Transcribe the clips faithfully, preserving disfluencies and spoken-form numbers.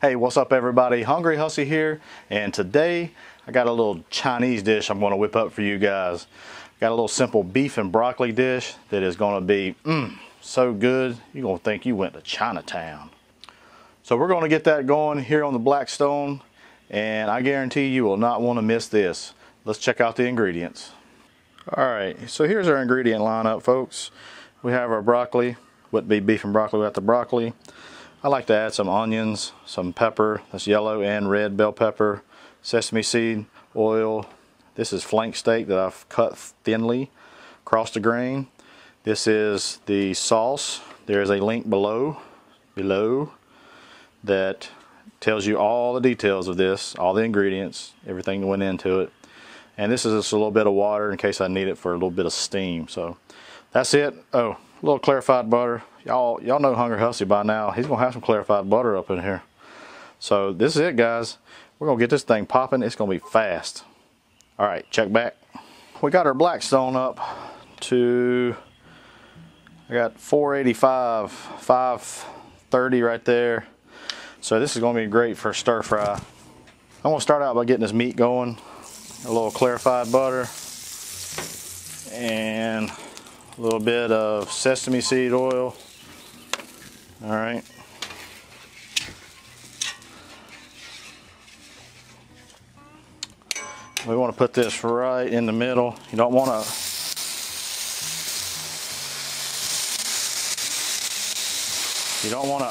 Hey, what's up everybody? Hungry Hussey here, and today I got a little Chinese dish I'm going to whip up for you guys. Got a little simple beef and broccoli dish that is going to be mm, so good you're going to think you went to Chinatown. So we're going to get that going here on the Blackstone, and I guarantee you will not want to miss this. Let's check out the ingredients. Alright, so here's our ingredient lineup, folks. We have our broccoli. Wouldn't be beef and broccoli without the broccoli. I like to add some onions, some pepper, that's yellow and red bell pepper, sesame seed oil. This is flank steak that I've cut thinly across the grain. This is the sauce. There is a link below, below that tells you all the details of this, all the ingredients, everything that went into it. And this is just a little bit of water in case I need it for a little bit of steam. So that's it. Oh, a little clarified butter. Y'all y'all know Hungry Hussey by now. He's going to have some clarified butter up in here. So this is it, guys. We're going to get this thing popping. It's going to be fast. All right, check back. We got our Blackstone up to, I got four eighty-five, five thirty right there. So this is going to be great for stir fry. I'm going to start out by getting this meat going. A little clarified butter and a little bit of sesame seed oil. All right. We want to put this right in the middle. You don't want to You don't want to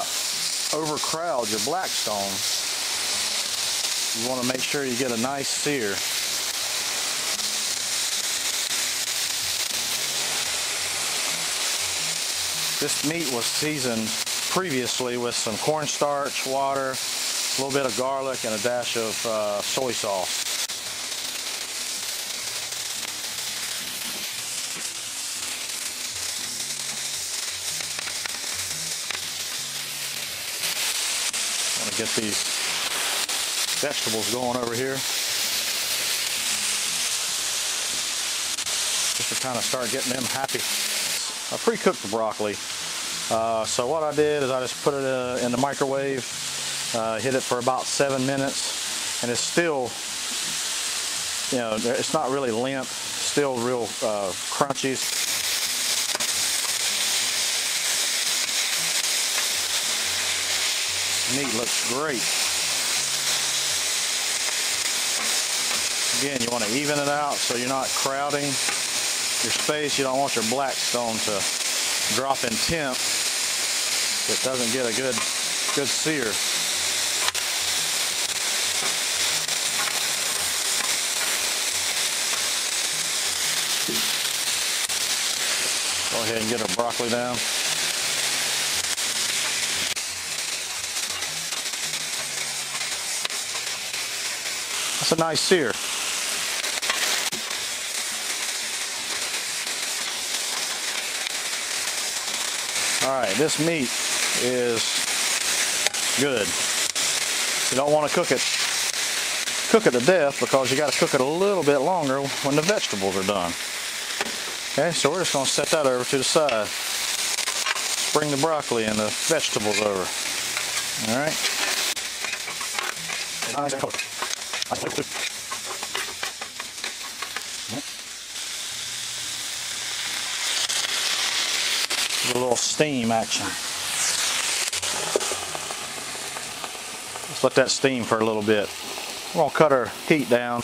overcrowd your Blackstone. You want to make sure you get a nice sear. This meat was seasoned previously with some cornstarch, water, a little bit of garlic, and a dash of uh, soy sauce. Want to get these vegetables going over here. Just to kind of start getting them happy. I pre-cooked the broccoli, uh, so what I did is I just put it uh, in the microwave, uh, hit it for about seven minutes, and it's still, you know, it's not really limp, still real uh, crunchy. Meat looks great. Again, you want to even it out so you're not crowding your space. You don't want your Blackstone to drop in temp. It doesn't get a good good sear. Go ahead and get our broccoli down. That's a nice sear. Alright, this meat is good. You don't want to cook it cook it to death, because you got to cook it a little bit longer when the vegetables are done. Okay, so we're just going to set that over to the side. Bring the broccoli and the vegetables over. Alright. A little steam action. Let's let that steam for a little bit. We're gonna cut our heat down.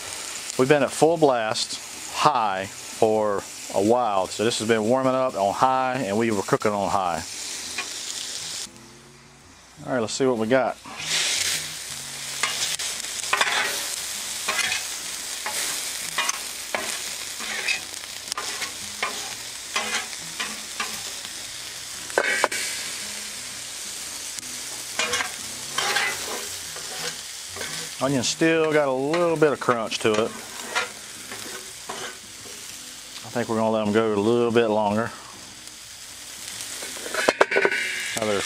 We've been at full blast, high, for a while. So this has been warming up on high, and we were cooking on high. All right, let's see what we got. Onion's still got a little bit of crunch to it. I think we're gonna let them go a little bit longer. Another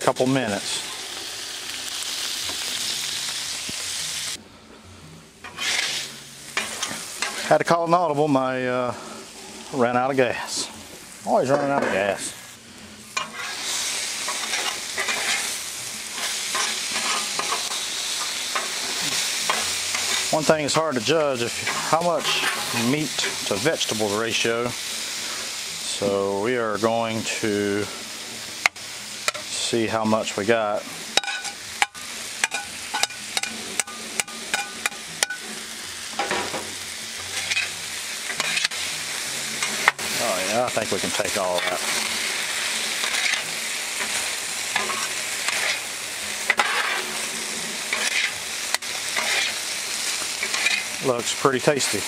couple minutes. Had to call an audible, my uh, ran out of gas. Always running out of gas. One thing is hard to judge if how much meat to vegetable ratio. So we are going to see how much we got. Oh yeah, I think we can take all of that. Looks pretty tasty.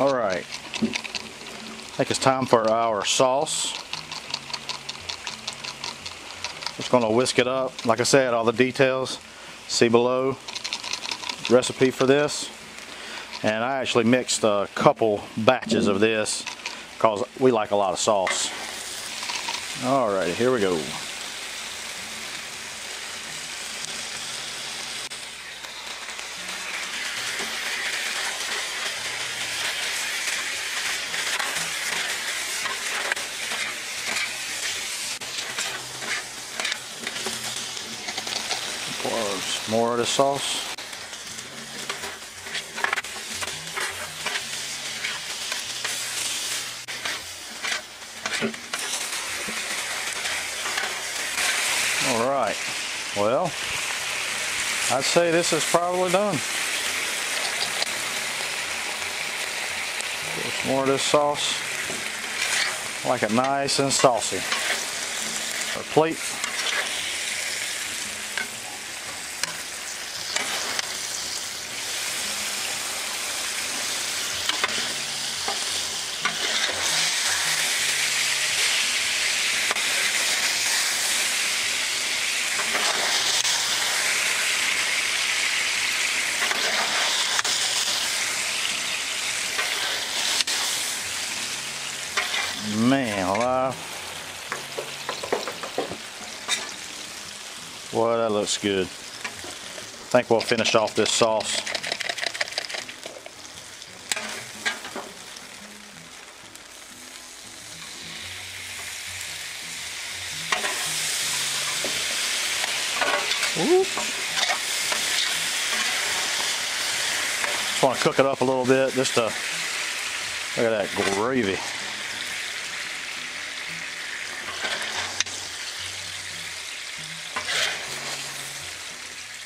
All right, I think it's time for our sauce. Just gonna whisk it up. Like I said, all the details, see below, recipe for this. And I actually mixed a couple batches of this because we like a lot of sauce. All right, here we go. Pour more of the sauce. Well, I'd say this is probably done. Put more of this sauce. Like it nice and saucy. Our plate. Man alive. Well, that looks good. I think we'll finish off this sauce. Ooh. Just want to cook it up a little bit just to look at that gravy.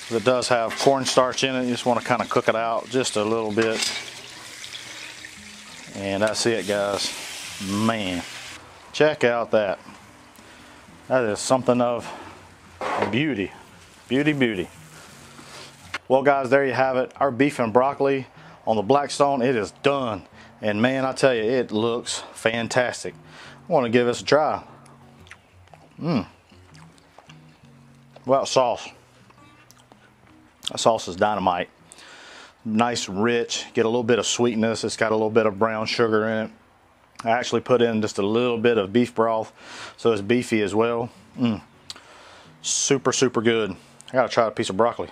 It does have cornstarch in it. You just want to kind of cook it out just a little bit. And that's it, guys. Man, check out that. That is something of beauty. Beauty, beauty. Well, guys, there you have it. Our beef and broccoli on the Blackstone. It is done. And man, I tell you, it looks fantastic. I want to give this a try. Mmm. Well, sauce. That sauce is dynamite. Nice, rich, get a little bit of sweetness. It's got a little bit of brown sugar in it. I actually put in just a little bit of beef broth, so it's beefy as well. Mm. Super, super good. I gotta try a piece of broccoli.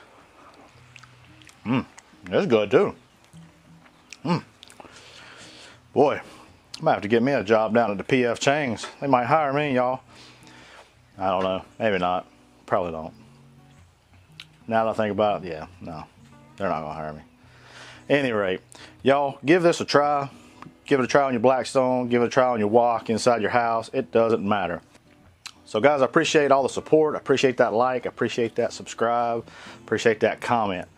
Mmm, it's good too. Mmm. Boy, I might have to get me a job down at the P F Chang's. They might hire me, y'all. I don't know, maybe not, probably don't. Now that I think about it, yeah, no, they're not gonna hire me. Any rate, y'all, give this a try. Give it a try on your Blackstone. Give it a try on your wok inside your house. It doesn't matter. So, guys, I appreciate all the support. I appreciate that like. I appreciate that subscribe. Appreciate that comment.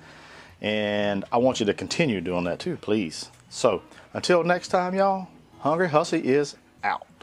And I want you to continue doing that too, please. So, until next time, y'all, Hungry Hussey is out.